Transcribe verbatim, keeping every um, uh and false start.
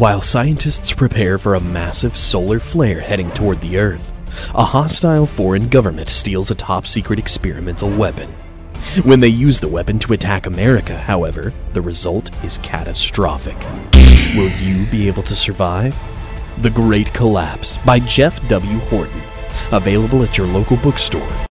while scientists prepare for a massive solar flare heading toward the Earth, a hostile foreign government steals a top-secret experimental weapon. When they use the weapon to attack America, however, the result is catastrophic. Will you be able to survive? The Great Collapse by Jeff W Horton, available at your local bookstore